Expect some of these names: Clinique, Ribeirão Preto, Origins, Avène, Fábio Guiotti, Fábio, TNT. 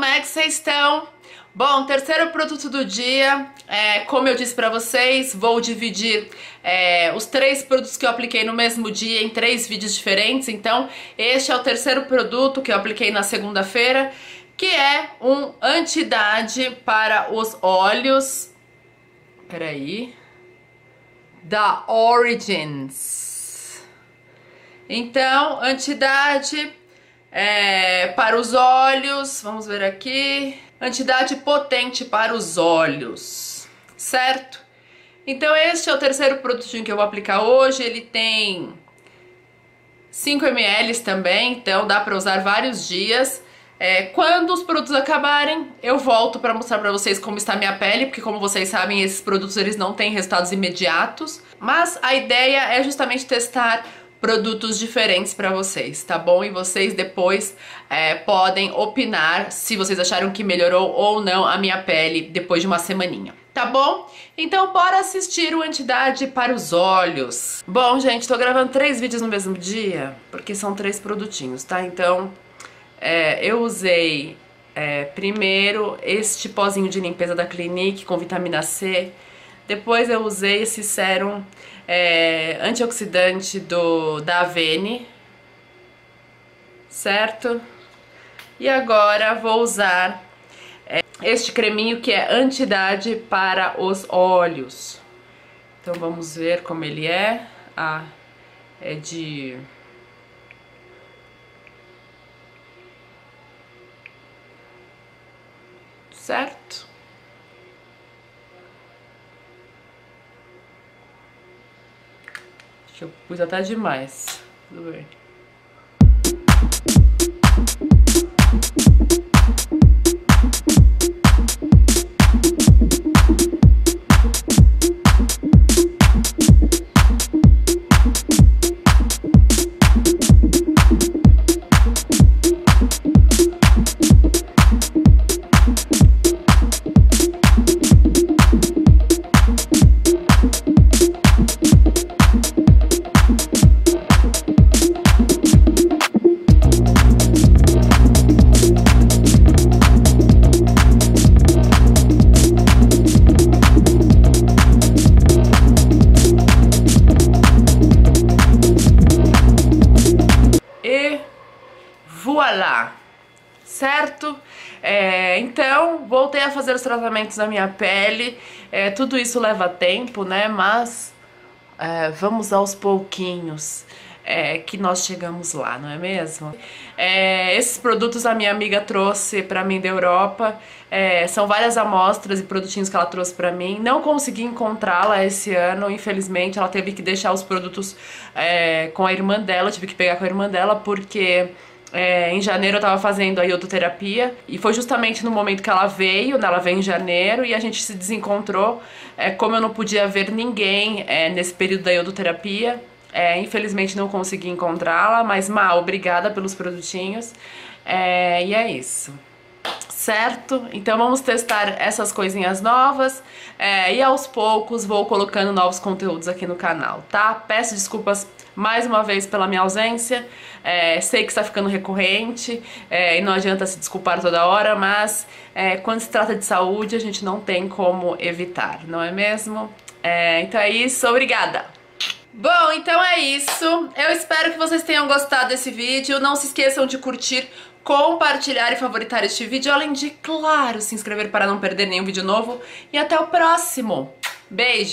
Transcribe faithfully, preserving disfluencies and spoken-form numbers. como é que vocês estão? Bom, terceiro produto do dia, é, como eu disse pra vocês, vou dividir é, os três produtos que eu apliquei no mesmo dia em três vídeos diferentes. Então, este é o terceiro produto que eu apliquei na segunda-feira, que é um anti-idade para os olhos, peraí, da Origins. Então, anti-idade é, para os olhos, vamos ver aqui, anti-idade potente para os olhos, certo? Então este é o terceiro produtinho que eu vou aplicar hoje, ele tem cinco mililitros também, então dá para usar vários dias. É, quando os produtos acabarem, eu volto para mostrar para vocês como está a minha pele, porque como vocês sabem, esses produtos eles não têm resultados imediatos, mas a ideia é justamente testar produtos diferentes para vocês, tá bom? E vocês depois é, podem opinar se vocês acharam que melhorou ou não a minha pele depois de uma semaninha, tá bom? Então bora assistir o anti-idade para os olhos. Bom, gente, tô gravando três vídeos no mesmo dia, porque são três produtinhos, tá? Então... É, eu usei é, primeiro este pozinho de limpeza da Clinique com vitamina C. Depois eu usei esse sérum é, antioxidante do, da Avène, certo? E agora vou usar é, este creminho que é anti-idade para os olhos. Então vamos ver como ele é. Ah, é de... certo? Acho que eu pus até demais. Tudo bem. Voilá, certo? É, então, voltei a fazer os tratamentos na minha pele, é, tudo isso leva tempo, né? Mas é, vamos aos pouquinhos é, que nós chegamos lá, não é mesmo? É, esses produtos a minha amiga trouxe pra mim da Europa, é, são várias amostras e produtinhos que ela trouxe pra mim, não consegui encontrá-la esse ano, infelizmente ela teve que deixar os produtos é, com a irmã dela, tive que pegar com a irmã dela, porque... É, em janeiro eu tava fazendo a iodoterapia e foi justamente no momento que ela veio, né, ela veio em janeiro e a gente se desencontrou, é, como eu não podia ver ninguém é, nesse período da iodoterapia, é, infelizmente não consegui encontrá-la, mas Má, obrigada pelos produtinhos, é, e é isso. Certo? Então vamos testar essas coisinhas novas é, e aos poucos vou colocando novos conteúdos aqui no canal, tá? Peço desculpas mais uma vez pela minha ausência, é, sei que está ficando recorrente é, e não adianta se desculpar toda hora, mas é, quando se trata de saúde a gente não tem como evitar, não é mesmo? É, então é isso, obrigada! Bom, então é isso, eu espero que vocês tenham gostado desse vídeo, não se esqueçam de curtir, compartilhar e favoritar este vídeo, além de, claro, se inscrever para não perder nenhum vídeo novo e até o próximo, beijo!